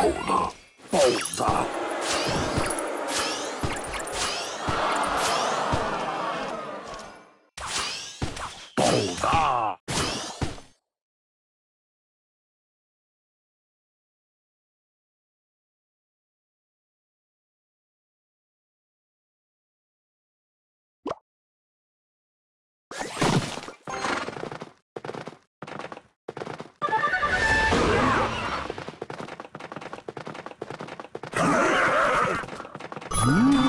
Boulder, boulder. Boulder.